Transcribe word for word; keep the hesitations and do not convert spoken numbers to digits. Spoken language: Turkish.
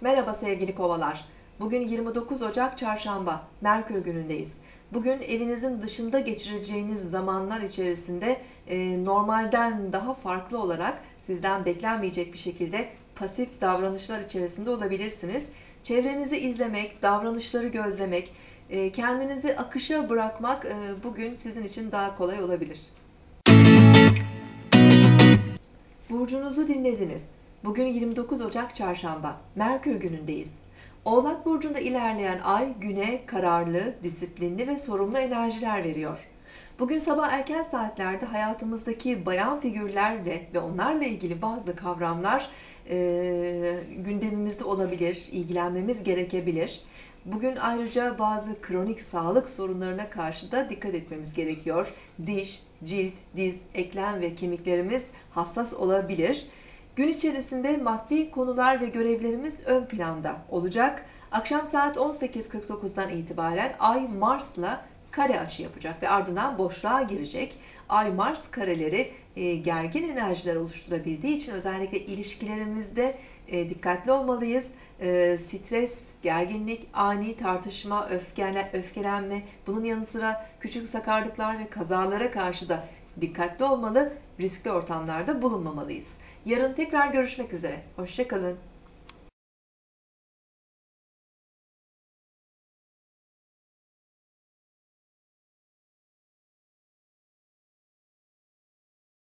Merhaba sevgili kovalar. Bugün yirmi dokuz Ocak Çarşamba, Merkür günündeyiz. Bugün evinizin dışında geçireceğiniz zamanlar içerisinde e, normalden daha farklı olarak sizden beklenmeyecek bir şekilde pasif davranışlar içerisinde olabilirsiniz. Çevrenizi izlemek, davranışları gözlemek, e, kendinizi akışa bırakmak e, bugün sizin için daha kolay olabilir. Burcunuzu dinlediniz. Bugün yirmi dokuz Ocak Çarşamba, Merkür günündeyiz. Oğlak Burcu'nda ilerleyen ay güne kararlı, disiplinli ve sorumlu enerjiler veriyor. Bugün sabah erken saatlerde hayatımızdaki bayan figürlerle ve onlarla ilgili bazı kavramlar e, gündemimizde olabilir, ilgilenmemiz gerekebilir. Bugün ayrıca bazı kronik sağlık sorunlarına karşı da dikkat etmemiz gerekiyor. Diş, cilt, diz, eklem ve kemiklerimiz hassas olabilir. Gün içerisinde maddi konular ve görevlerimiz ön planda olacak. Akşam saat on sekiz kırk dokuzdan itibaren Ay Mars'la kare açı yapacak ve ardından boşluğa girecek. Ay Mars kareleri e, gergin enerjiler oluşturabildiği için özellikle ilişkilerimizde e, dikkatli olmalıyız. E, stres, gerginlik, ani tartışma, öfkele, öfkelenme, bunun yanı sıra küçük sakarlıklar ve kazalara karşı da dikkatli olmalı, riskli ortamlarda bulunmamalıyız. Yarın tekrar görüşmek üzere. Hoşça kalın.